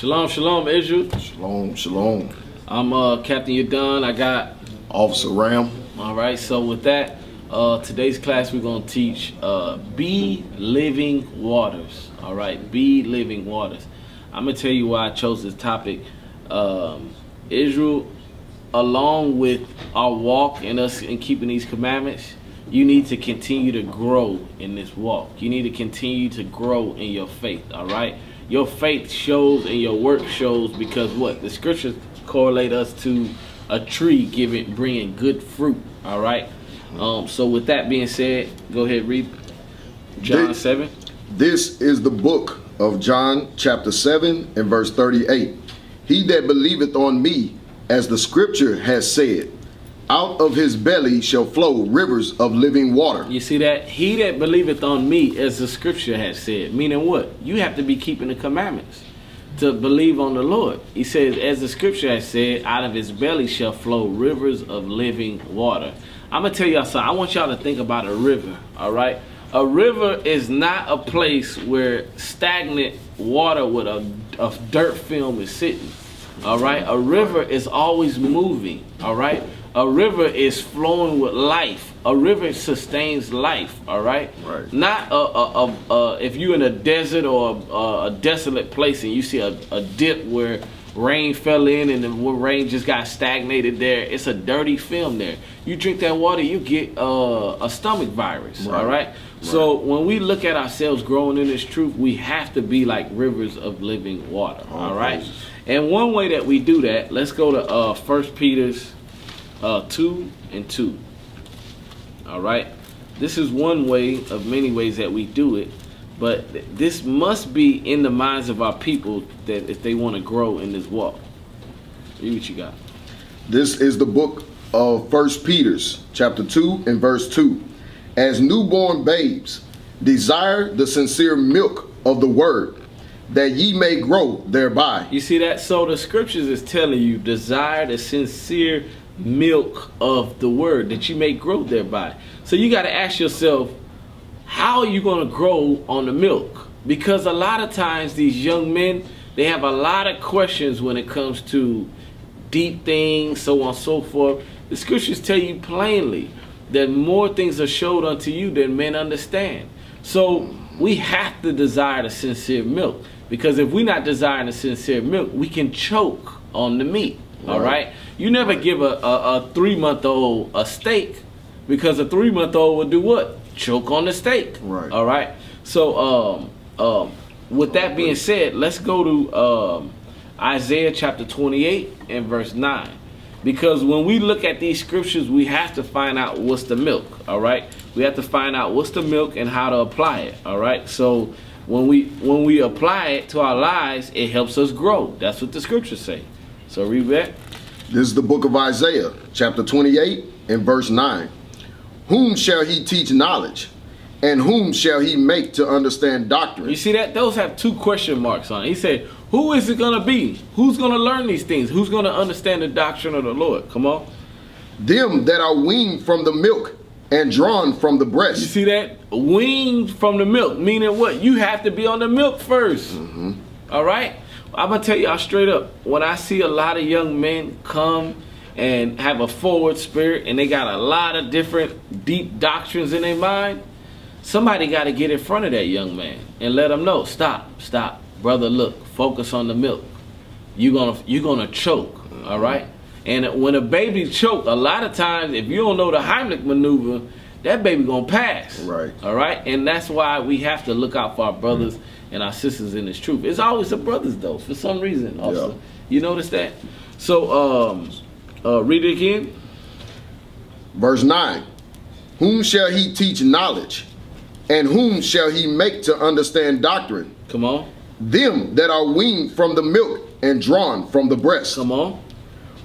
Shalom, shalom, Israel. Shalom, shalom. I'm Captain Yagun. I got Officer Ram. All right. So with that, today's class we're gonna teach be living waters. All right, be living waters. I'm gonna tell you why I chose this topic, Israel. Along with our walk and us in keeping these commandments, you need to continue to grow in this walk. You need to continue to grow in your faith. All right, your faith shows and your work shows, because what the scriptures correlate us to a tree giving, bringing good fruit. All right. So with that being said, go ahead, read John 7. This is the book of John, chapter 7 and verse 38. He that believeth on me, as the scripture has said, out of his belly shall flow rivers of living water. You see that? He that believeth on me, as the scripture has said. Meaning what? You have to be keeping the commandments to believe on the Lord. He says, as the scripture has said, out of his belly shall flow rivers of living water. I'm going to tell y'all something. I want y'all to think about a river. All right? A river is not a place where stagnant water with a dirt film is sitting. All right, a river is always moving. All right, a river is flowing with life. A river sustains life. All right, right. Not if you're in a desert or a desolate place and you see a dip where rain fell in and the rain just got stagnated there. It's a dirty film there. You drink that water, you get a stomach virus. Right. All right. So when we look at ourselves growing in this truth, we have to be like rivers of living water. All right. And one way that we do that, let's go to 1 Peter 2:2. All right. This is one way of many ways that we do it. But this must be in the minds of our people, that if they want to grow in this walk. Read what you got. This is the book of 1 Peter 2:2. As newborn babes, desire the sincere milk of the word, that ye may grow thereby. You see that? So the scriptures is telling you, desire the sincere milk of the word, that you may grow thereby. So you got to ask yourself, how are you going to grow on the milk? Because a lot of times these young men, they have a lot of questions when it comes to deep things, so on and so forth. The scriptures tell you plainly that more things are showed unto you than men understand. So we have to desire the sincere milk, because if we're not desiring the sincere milk, we can choke on the meat. All right? You never give a 3-month-old a steak, because a 3-month-old will do what? Choke on the steak. Right. All right. So with that being said, let's go to Isaiah 28:9, because when we look at these scriptures, we have to find out what's the milk. All right. We have to find out what's the milk and how to apply it. All right. So when we apply it to our lives, it helps us grow. That's what the scriptures say. So read that. This is the book of Isaiah, chapter 28:9. Whom shall he teach knowledge? And whom shall he make to understand doctrine? You see that? Those have 2 question marks on it. He said, who is it going to be? Who's going to learn these things? Who's going to understand the doctrine of the Lord? Come on. Them that are weaned from the milk and drawn from the breast. You see that? Weaned from the milk. Meaning what? You have to be on the milk first. All right? I'm going to tell y'all straight up. When I see a lot of young men come and have a forward spirit, and they got a lot of different deep doctrines in their mind, somebody got to get in front of that young man and let them know, stop, brother, look, focus on the milk. You're gonna choke, all right? And when a baby choke, a lot of times, if you don't know the Heimlich maneuver, that baby gonna pass, right? All right, and that's why we have to look out for our brothers and our sisters in this truth. It's always the brothers, though, for some reason, also. You notice that? So, read it again. Verse 9. Whom shall he teach knowledge? And whom shall he make to understand doctrine? Come on. Them that are weaned from the milk and drawn from the breast. Come on.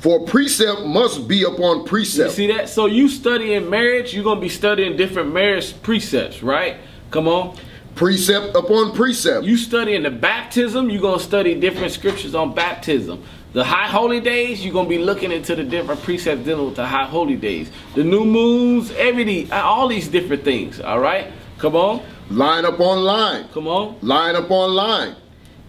For precept must be upon precept. You see that? So you studying marriage, you're going to be studying different marriage precepts, right? Come on. Precept upon precept. You studying the baptism, you're going to study different scriptures on baptism. The high holy days, you're going to be looking into the different precepts dealing with the high holy days. The new moons, all these different things. All right? Come on. Line upon line. Come on. Line upon line.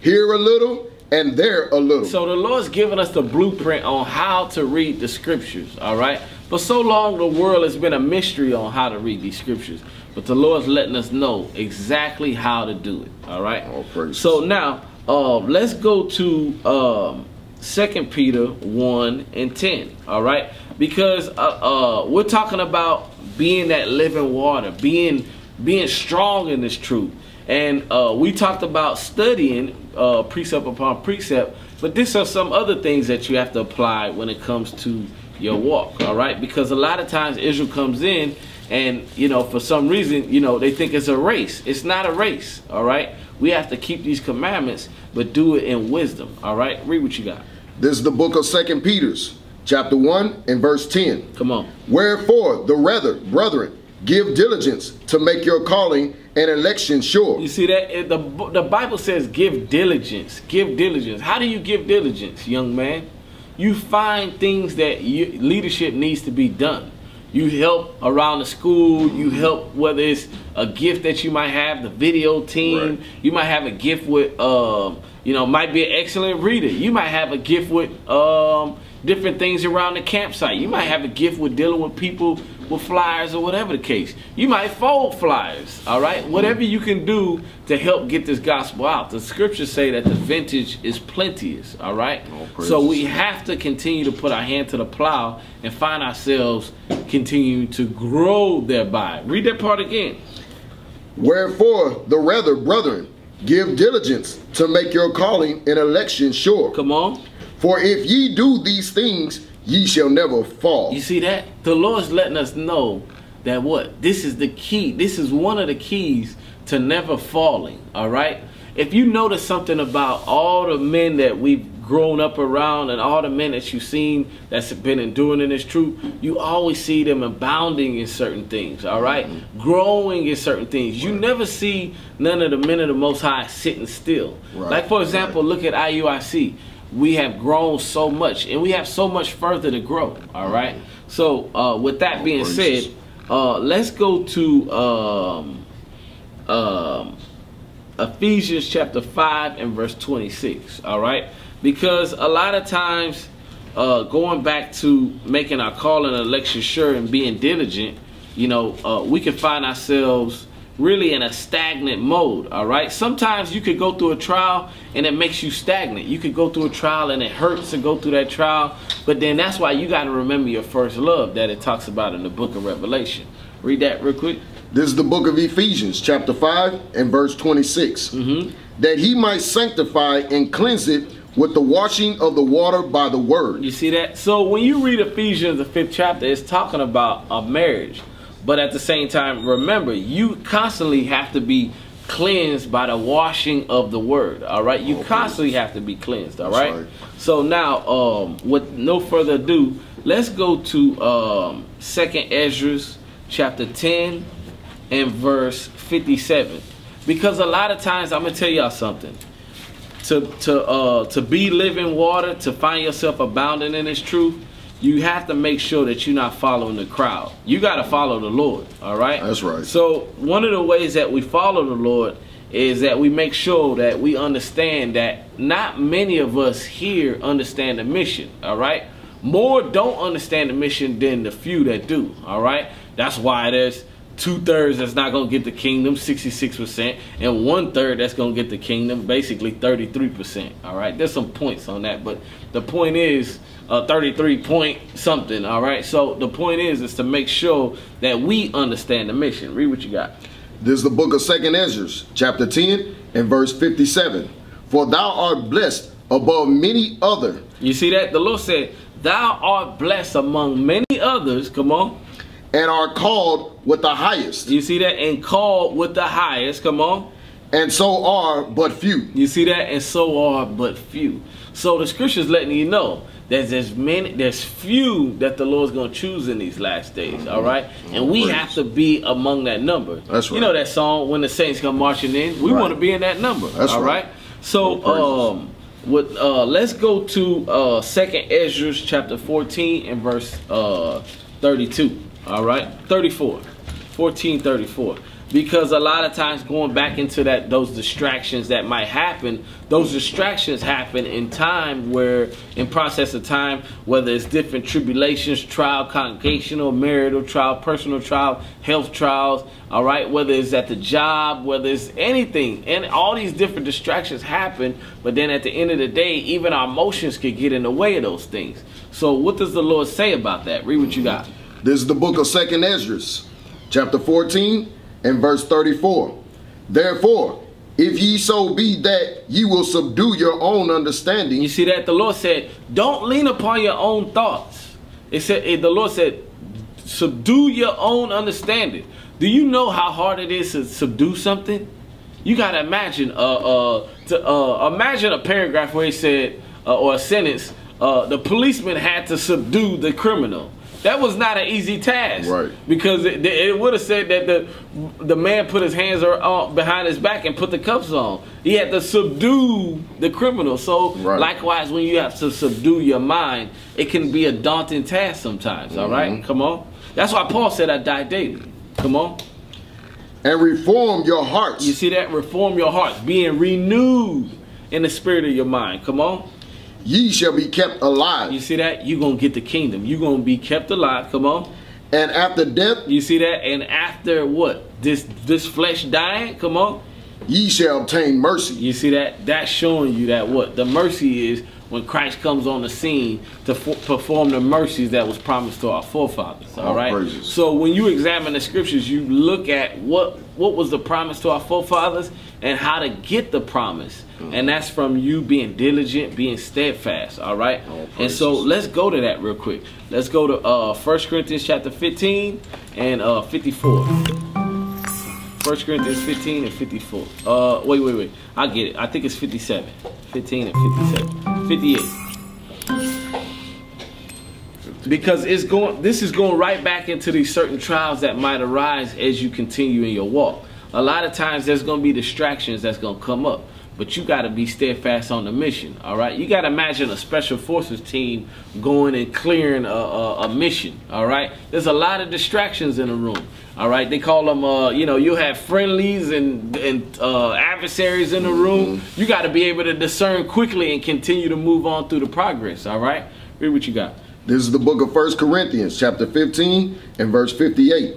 Here a little and there a little. So the Lord's given us the blueprint on how to read the scriptures, all right? For so long, the world has been a mystery on how to read these scriptures. But the Lord's letting us know exactly how to do it, all right? All praise. So now, let's go to 2 Peter 1 and 10, all right? Because we're talking about being that living water, being strong in this truth. And we talked about studying precept upon precept, but these are some other things that you have to apply when it comes to your walk, all right? Because a lot of times Israel comes in and, you know, for some reason, you know, they think it's a race. It's not a race, all right? We have to keep these commandments, but do it in wisdom, all right? Read what you got. This is the book of 2 Peter, chapter 1 and verse 10. Come on. Wherefore, the rather, brethren, give diligence to make your calling and election sure. You see that? The Bible says give diligence. Give diligence. How do you give diligence, young man? You find things that leadership needs to be done. You help around the school. You help, whether it's a gift that you might have, the video team. Right. You might have a gift with, you know, might be an excellent reader. You might have a gift with different things around the campsite. You might have a gift with dealing with people with flyers or whatever the case. You might fold flyers, all right? Whatever you can do to help get this gospel out. The scriptures say that the vintage is plenteous, all right? So we have to continue to put our hand to the plow and find ourselves continuing to grow thereby. Read that part again. Wherefore, the rather, brethren, give diligence to make your calling and election sure. Come on. For if ye do these things, ye shall never fall. You see that? The Lord's letting us know that what? This is the key. This is one of the keys to never falling, all right? If you notice something about all the men that we've grown up around and all the men that you've seen that's been enduring in this truth, you always see them abounding in certain things, all right? Growing in certain things. You never see none of the men of the Most High sitting still. Right. Like, for example, look at IUIC. We have grown so much, and we have so much further to grow, all right? So with that being said, let's go to Ephesians chapter 5 and verse 26, all right? Because a lot of times, going back to making our call and election sure and being diligent, you know, we can find ourselves really in a stagnant mode, all right? Sometimes you could go through a trial and it makes you stagnant. You could go through a trial and it hurts to go through that trial, but then that's why you got to remember your first love that it talks about in the book of Revelation. Read that real quick. This is the book of Ephesians, chapter 5 and verse 26. That he might sanctify and cleanse it with the washing of the water by the word. You see that? So when you read Ephesians, the 5th chapter, it's talking about a marriage. But at the same time, remember, you constantly have to be cleansed by the washing of the word, all right? You constantly have to be cleansed, all right? So now, with no further ado, let's go to 2nd Ezra chapter 10 and verse 57. Because a lot of times, I'm going to tell y'all something. To be living water, to find yourself abounding in this truth, you have to make sure that you're not following the crowd. You got to follow the Lord, all right? That's right. So one of the ways that we follow the Lord is that we make sure that we understand that not many of us here understand the mission, all right? More don't understand the mission than the few that do, all right? That's why there's 2/3 that's not going to get the kingdom, 66%, and 1/3 that's going to get the kingdom, basically 33%, all right? There's some points on that, but the point is 33 point something, all right? So the point is to make sure that we understand the mission. Read what you got. This is the book of 2nd Ezra, chapter 10 and verse 57. For thou art blessed above many other. You see that? The Lord said, thou art blessed among many others, come on. And are called with the highest. You see that? And called with the highest, come on. And so are but few. You see that? And so are but few. So the scripture's letting you know there's few that the Lord's going to choose in these last days, all right? And we have to be among that number. That's right. You know that song, When the Saints Come Marching In? We want to be in that number, that's all right? So let's go to 2nd Ezra chapter 14 and verse 32, all right? 34, 14:34. Because a lot of times, going back into that, those distractions that might happen, those distractions happen in time, where in process of time, whether it's different tribulations, trial, congregational, marital trial, personal trial, health trials, all right, whether it's at the job, whether it's anything, and all these different distractions happen. But then at the end of the day, even our emotions could get in the way of those things. So what does the Lord say about that? Read what you got. This is the book of 2nd Ezra, chapter 14. And verse 34, therefore, if ye so be that ye will subdue your own understanding. You see that? The Lord said, don't lean upon your own thoughts. It said, the Lord said, subdue your own understanding. Do you know how hard it is to subdue something? You got to imagine, imagine a paragraph where he said, or a sentence, the policeman had to subdue the criminal. That was not an easy task, right? Because it would have said that the man put his hands behind his back and put the cuffs on. He had to subdue the criminal. So right. Likewise, when you have to subdue your mind, it can be a daunting task sometimes. Mm-hmm. All right, come on. That's why Paul said, "I die daily." Come on. And reform your hearts. You see that? Reform your hearts, being renewed in the spirit of your mind. Come on. Ye shall be kept alive. You see that? You're going to get the kingdom. You're going to be kept alive. Come on. And after death. You see that? And after what? This flesh dying. Come on. Ye shall obtain mercy. You see that? That's showing you that what? The mercy is when Christ comes on the scene to perform the mercies that was promised to our forefathers. All right? Praises. So when you examine the scriptures, you look at what was the promise to our forefathers and how to get the promise. And that's from you being diligent, being steadfast, all right? And so let's go to that real quick. Let's go to 1 Corinthians chapter 15 and 54. 1 Corinthians 15 and 54. Wait. I get it. I think it's 57. 15 and 57. 58. Because this is going right back into these certain trials that might arise as you continue in your walk. A lot of times there's going to be distractions that's going to come up. But you got to be steadfast on the mission, all right? You got to imagine a special forces team going and clearing a mission, all right? There's a lot of distractions in the room, all right? They call them, you know, you have friendlies and adversaries in the room. Mm-hmm. You got to be able to discern quickly and continue to move on through the progress, all right? Read what you got. This is the book of 1 Corinthians, chapter 15 and verse 58.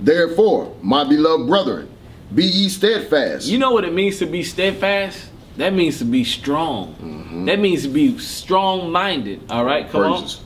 Therefore, my beloved brethren, be ye steadfast. You know what it means to be steadfast? That means to be strong. Mm-hmm. That means to be strong-minded. All right, come Praises.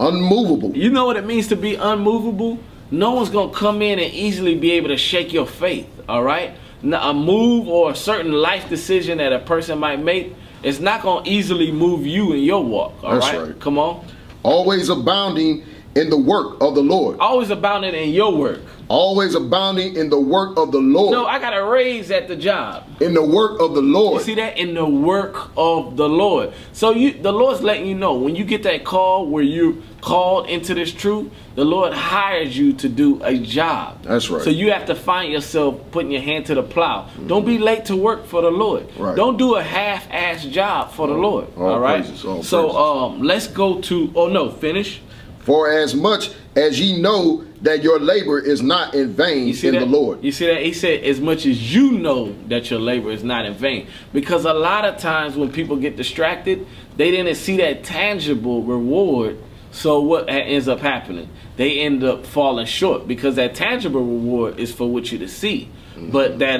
On. Unmovable. You know what it means to be unmovable? No one's going to come in and easily be able to shake your faith. All right? Now, a move or a certain life decision that a person might make, it's not going to easily move you in your walk. All That's right? Right? Come on. Always abounding in the work of the Lord. Always abounding in your work. Always abounding in the work of the Lord. No, I got a raise at the job. In the work of the Lord. You see that? In the work of the Lord. So the Lord's letting you know, when you get that call where you're called into this truth, the Lord hires you to do a job. That's right. So you have to find yourself putting your hand to the plow. Mm-hmm. Don't be late to work for the Lord. Right. Don't do a half-ass job for the Lord. All right? Praises, all so let's go to, finish. For as much as ye know that your labor is not in vain in the Lord. You see that? He said, as much as you know that your labor is not in vain. Because a lot of times when people get distracted, they didn't see that tangible reward. So what ends up happening? They end up falling short, because that tangible reward is for what you to see. Mm-hmm. But that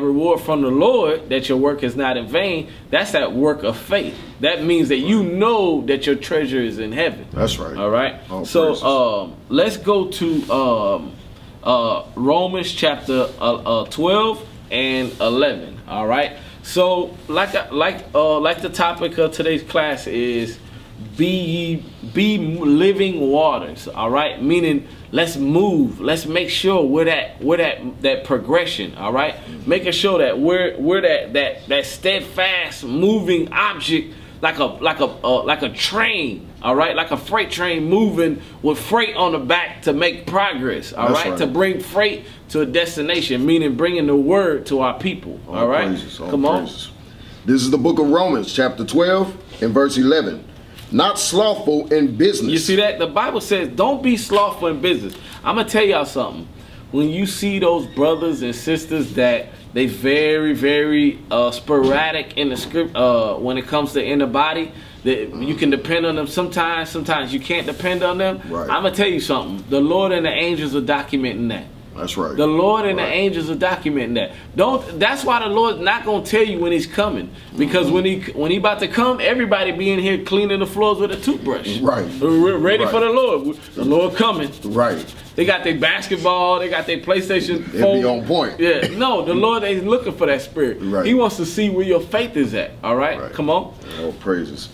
reward from the Lord, that your work is not in vain, that's that work of faith. That means that you know that your treasure is in heaven. That's right. All right. All so let's go to Romans chapter 12 and 11. All right. So like the topic of today's class is be living waters. All right, meaning let's move. Let's make sure we're that progression. All right, making sure that we're that steadfast moving object, like a train. All right, like a freight train moving with freight on the back to make progress. All right? To bring freight to a destination, meaning bringing the word to our people. All right, praises, all come praises. On. This is the book of Romans, chapter 12 and verse 11. Not slothful in business. You see that? The Bible says don't be slothful in business. I'm going to tell y'all something. when you see those brothers and sisters that they very, very sporadic in the script when it comes to in the body, that you can depend on them sometimes, sometimes you can't depend on them. Right. I'm gonna tell you something. The Lord and the angels are documenting that. That's right. The Lord and the angels are documenting that. That's why the Lord's not gonna tell you when He's coming, because when He about to come, everybody be in here cleaning the floors with a toothbrush. Right. We're ready for the Lord. The Lord coming. Right. They got their basketball. They got their PlayStation. They be on point. Yeah. No, the Lord ain't looking for that spirit. Right. He wants to see where your faith is at. All right. Right. Come on. Oh, praises.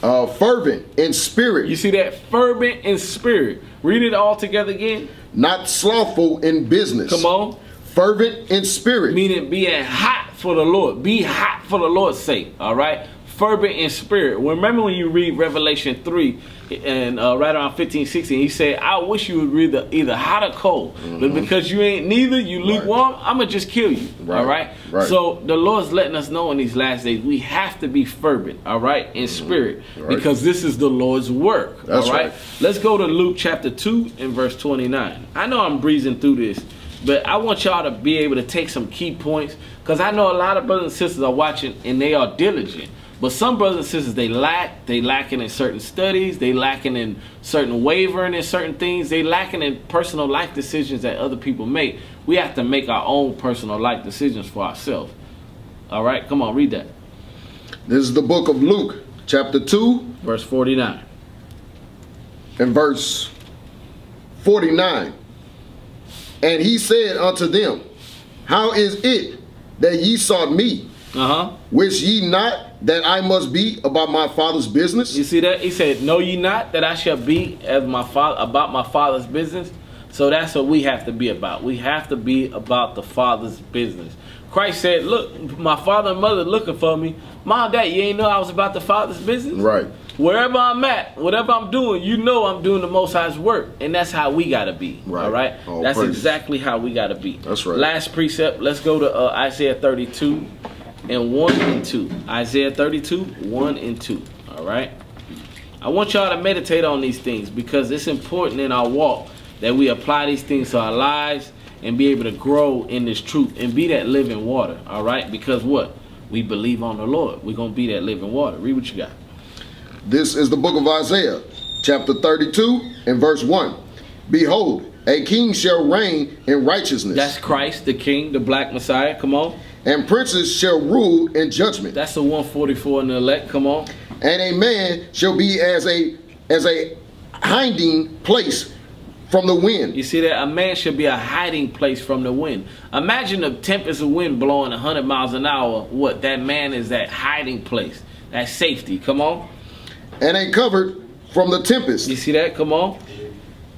Fervent in spirit. You see that? Fervent in spirit. Read it all together again. Not slothful in business. Come on. Fervent in spirit. Meaning being hot for the Lord. Be hot for the Lord's sake. All right? Fervent in spirit. Remember when you read Revelation 3 and right around 15, 16, he said, I wish you would read either hot or cold. But because you ain't neither, you lukewarm, I'm going to just kill you. All right? So the Lord's letting us know in these last days, we have to be fervent, all right, in spirit, because this is the Lord's work. That's all right? Let's go to Luke chapter 2 and verse 29. I know I'm breezing through this, but I want y'all to be able to take some key points, because I know a lot of brothers and sisters are watching and they are diligent. But some brothers and sisters, they lacking in certain studies, they lacking in certain wavering in certain things, they lacking in personal life decisions that other people make. We have to make our own personal life decisions for ourselves. All right, come on, read that. This is the book of Luke, chapter 2. Verse 49. And verse 49. And he said unto them, how is it that ye sought me? Which ye not that I must be about my Father's business? You see that? He said, know ye not that I shall be as my father about my Father's business? So that's what we have to be about. We have to be about the Father's business. Christ said, look, my father and mother looking for me. Mom, dad, you ain't know I was about the Father's business? Right. Wherever I'm at, whatever I'm doing, you know I'm doing the Most High's work. And that's how we got to be. Right. All right? Oh, that's exactly how we got to be. That's right. Last precept, let's go to Isaiah 32. And 1 and 2, Isaiah 32, 1 and 2. All right, I want y'all to meditate on these things, because it's important in our walk that we apply these things to our lives and be able to grow in this truth and be that living water. All right, because what we believe on the Lord, we're gonna be that living water. Read what you got. This is the book of Isaiah, chapter 32 and verse 1. Behold, a king shall reign in righteousness. That's Christ, the King, the Black Messiah. Come on. And princes shall rule in judgment. That's the 144 in the elect. Come on. And a man shall be as a hiding place from the wind. You see that? A man shall be a hiding place from the wind. Imagine a tempest of wind blowing 100 miles an hour. What? That man is that hiding place. That safety. Come on. And a covered from the tempest. You see that? Come on.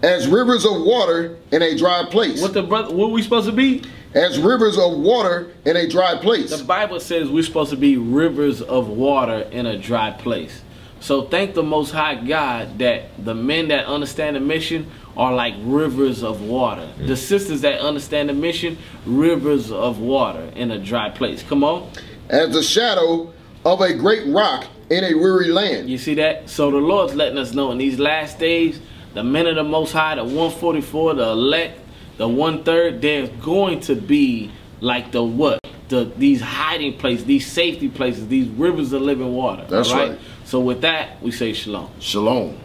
As rivers of water in a dry place. What the brother? What we supposed to be? As rivers of water in a dry place. The Bible says we're supposed to be rivers of water in a dry place. So thank the Most High God that the men that understand the mission are like rivers of water. The sisters that understand the mission, rivers of water in a dry place. Come on. As the shadow of a great rock in a weary land. You see that? So the Lord's letting us know in these last days, the men of the Most High, the 144, the elect, the 1/3, they're going to be like the what? These hiding places, these safety places, these rivers of living water. That's right. So with that, we say shalom. Shalom.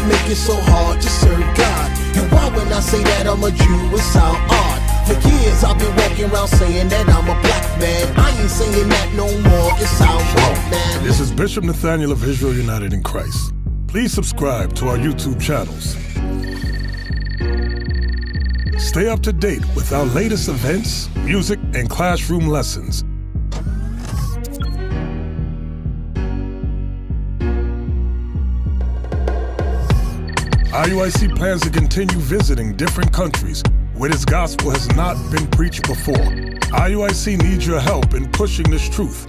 to make it so hard to serve God? And why when I say that I'm a Jew, it sound odd? For years I've been walking around saying that I'm a black man. I ain't saying that no more, it sound wrong, man. This is Bishop Nathaniel of Israel United in Christ. Please subscribe to our YouTube channels. Stay up to date with our latest events, music, and classroom lessons. IUIC plans to continue visiting different countries where this gospel has not been preached before. IUIC needs your help in pushing this truth.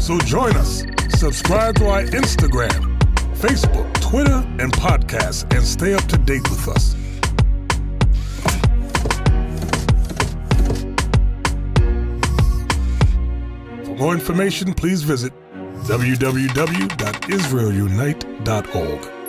So join us, subscribe to our Instagram, Facebook, Twitter, and podcasts, and stay up to date with us. For more information, please visit www.israelunite.org.